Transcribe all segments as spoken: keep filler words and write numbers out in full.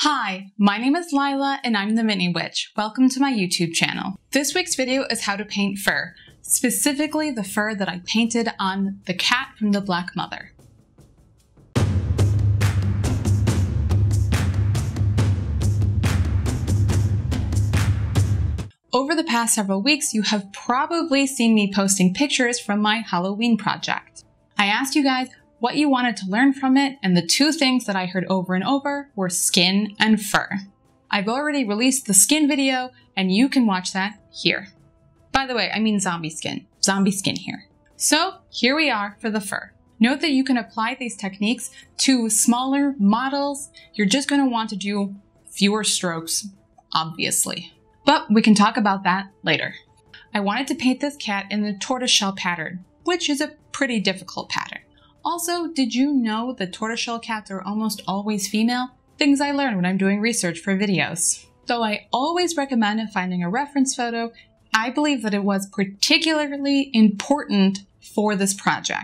Hi, my name is Lila and I'm the Mini Witch. Welcome to my YouTube channel. This week's video is how to paint fur, specifically the fur that I painted on the cat from the Black Mother. Over the past several weeks, you have probably seen me posting pictures from my Halloween project. I asked you guys what you wanted to learn from it, and the two things that I heard over and over were skin and fur. I've already released the skin video, and you can watch that here. By the way, I mean zombie skin. Zombie skin here. So here we are for the fur. Note that you can apply these techniques to smaller models. You're just going to want to do fewer strokes, obviously. But we can talk about that later. I wanted to paint this cat in the tortoiseshell pattern, which is a pretty difficult pattern. Also, did you know that tortoiseshell cats are almost always female? Things I learn when I'm doing research for videos. Though I always recommend finding a reference photo, I believe that it was particularly important for this project.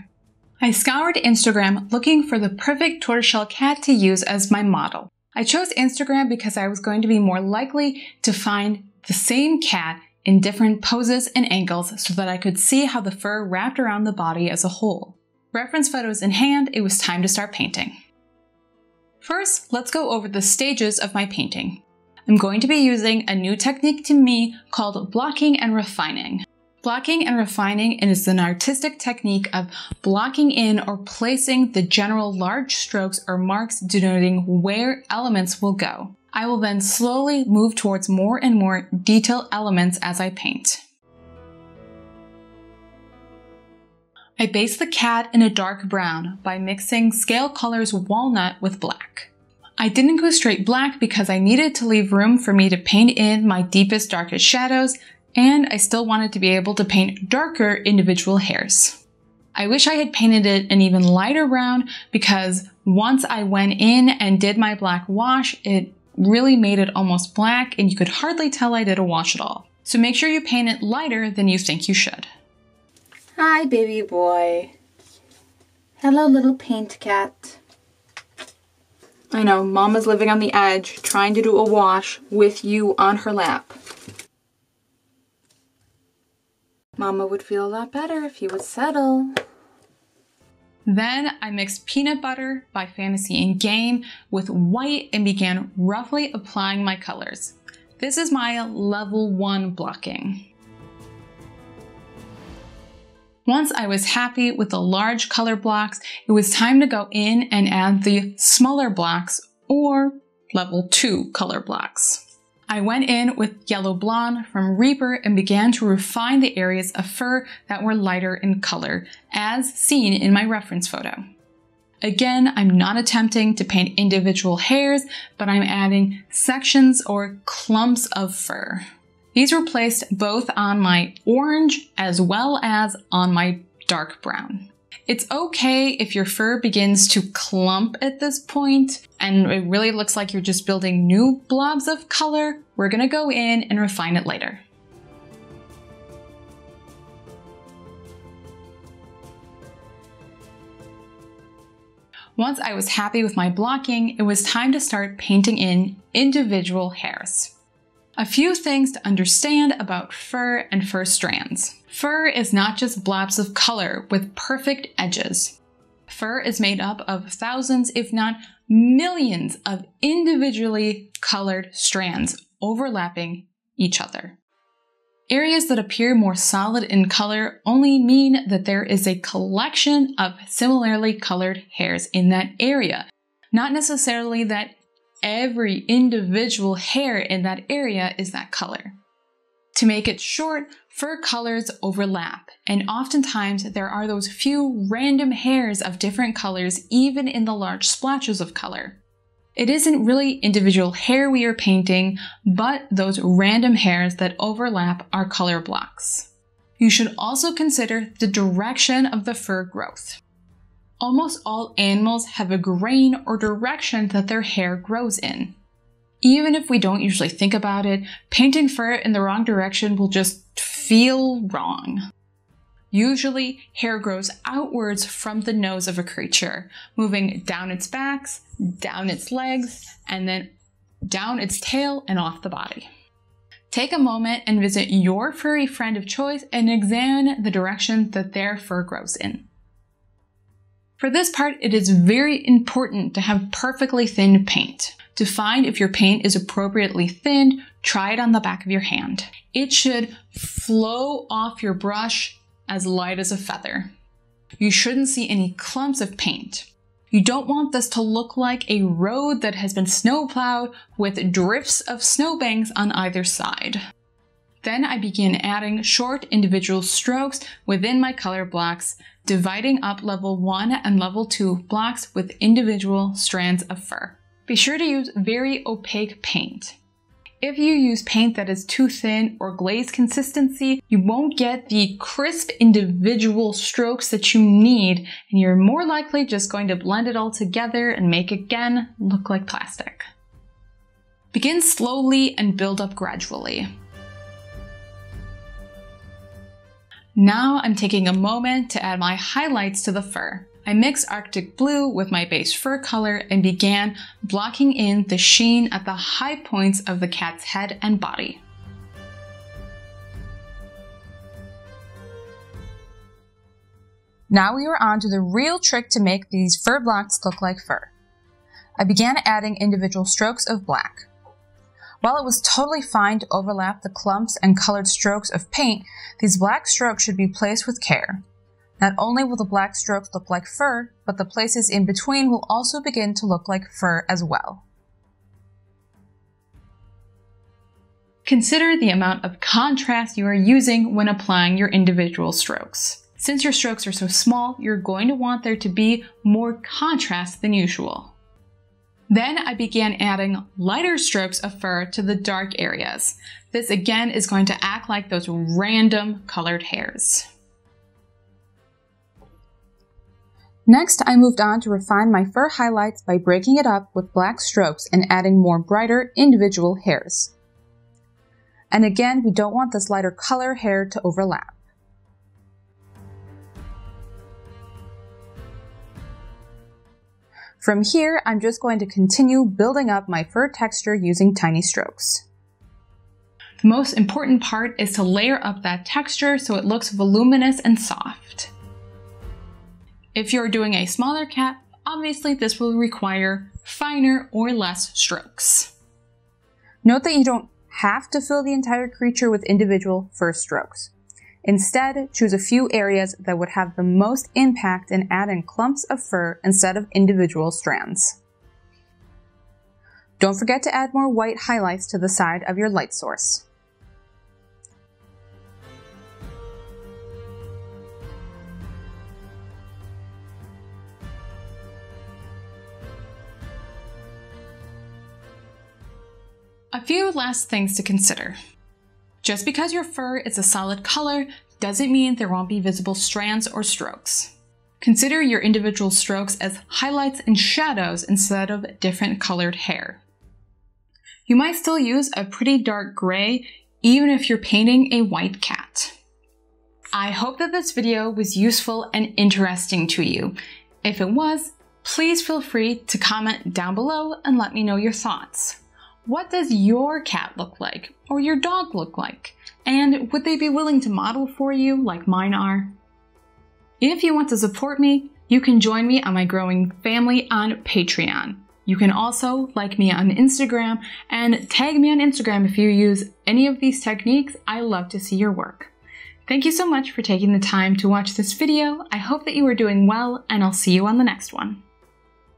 I scoured Instagram looking for the perfect tortoiseshell cat to use as my model. I chose Instagram because I was going to be more likely to find the same cat in different poses and angles so that I could see how the fur wrapped around the body as a whole. Reference photos in hand, it was time to start painting. First, let's go over the stages of my painting. I'm going to be using a new technique to me called blocking and refining. Blocking and refining is an artistic technique of blocking in or placing the general large strokes or marks denoting where elements will go. I will then slowly move towards more and more detailed elements as I paint. I based the cat in a dark brown by mixing Scale Colors walnut with black. I didn't go straight black because I needed to leave room for me to paint in my deepest, darkest shadows, and I still wanted to be able to paint darker individual hairs. I wish I had painted it an even lighter brown because once I went in and did my black wash, it really made it almost black and you could hardly tell I did a wash at all. So make sure you paint it lighter than you think you should. Hi, baby boy. Hello, little paint cat. I know, Mama's living on the edge, trying to do a wash with you on her lap. Mama would feel a lot better if you would settle. Then I mixed peanut butter by Fantasy and Game with white and began roughly applying my colors. This is my level one blocking. Once I was happy with the large color blocks, it was time to go in and add the smaller blocks or level two color blocks. I went in with Yellow Blonde from Reaper and began to refine the areas of fur that were lighter in color, as seen in my reference photo. Again, I'm not attempting to paint individual hairs, but I'm adding sections or clumps of fur. These were placed both on my orange as well as on my dark brown. It's okay if your fur begins to clump at this point and it really looks like you're just building new blobs of color. We're gonna go in and refine it later. Once I was happy with my blocking, it was time to start painting in individual hairs. A few things to understand about fur and fur strands. Fur is not just blobs of color with perfect edges. Fur is made up of thousands, if not millions, of individually colored strands overlapping each other. Areas that appear more solid in color only mean that there is a collection of similarly colored hairs in that area, not necessarily that every individual hair in that area is that color. To make it short, fur colors overlap, and oftentimes there are those few random hairs of different colors even in the large splashes of color. It isn't really individual hair we are painting, but those random hairs that overlap are color blocks. You should also consider the direction of the fur growth. Almost all animals have a grain or direction that their hair grows in. Even if we don't usually think about it, painting fur in the wrong direction will just feel wrong. Usually, hair grows outwards from the nose of a creature, moving down its backs, down its legs, and then down its tail and off the body. Take a moment and visit your furry friend of choice and examine the direction that their fur grows in. For this part, it is very important to have perfectly thinned paint. To find if your paint is appropriately thinned, try it on the back of your hand. It should flow off your brush as light as a feather. You shouldn't see any clumps of paint. You don't want this to look like a road that has been snowplowed with drifts of snowbanks on either side. Then I begin adding short individual strokes within my color blocks, dividing up level one and level two blocks with individual strands of fur. Be sure to use very opaque paint. If you use paint that is too thin or glaze consistency, you won't get the crisp individual strokes that you need, and you're more likely just going to blend it all together and make it again look like plastic. Begin slowly and build up gradually. Now I'm taking a moment to add my highlights to the fur. I mixed Arctic Blue with my base fur color and began blocking in the sheen at the high points of the cat's head and body. Now we are on to the real trick to make these fur blocks look like fur. I began adding individual strokes of black. While it was totally fine to overlap the clumps and colored strokes of paint, these black strokes should be placed with care. Not only will the black strokes look like fur, but the places in between will also begin to look like fur as well. Consider the amount of contrast you are using when applying your individual strokes. Since your strokes are so small, you're going to want there to be more contrast than usual. Then I began adding lighter strokes of fur to the dark areas. This again is going to act like those random colored hairs. Next, I moved on to refine my fur highlights by breaking it up with black strokes and adding more brighter individual hairs. And again, we don't want this lighter color hair to overlap. From here, I'm just going to continue building up my fur texture using tiny strokes. The most important part is to layer up that texture so it looks voluminous and soft. If you're doing a smaller cat, obviously this will require finer or less strokes. Note that you don't have to fill the entire creature with individual fur strokes. Instead, choose a few areas that would have the most impact and add in clumps of fur instead of individual strands. Don't forget to add more white highlights to the side of your light source. A few last things to consider. Just because your fur is a solid color doesn't mean there won't be visible strands or strokes. Consider your individual strokes as highlights and shadows instead of different colored hair. You might still use a pretty dark gray even if you're painting a white cat. I hope that this video was useful and interesting to you. If it was, please feel free to comment down below and let me know your thoughts. What does your cat look like, or your dog look like? And would they be willing to model for you like mine are? If you want to support me, you can join me on my growing family on Patreon. You can also like me on Instagram and tag me on Instagram if you use any of these techniques. I love to see your work. Thank you so much for taking the time to watch this video. I hope that you are doing well, and I'll see you on the next one.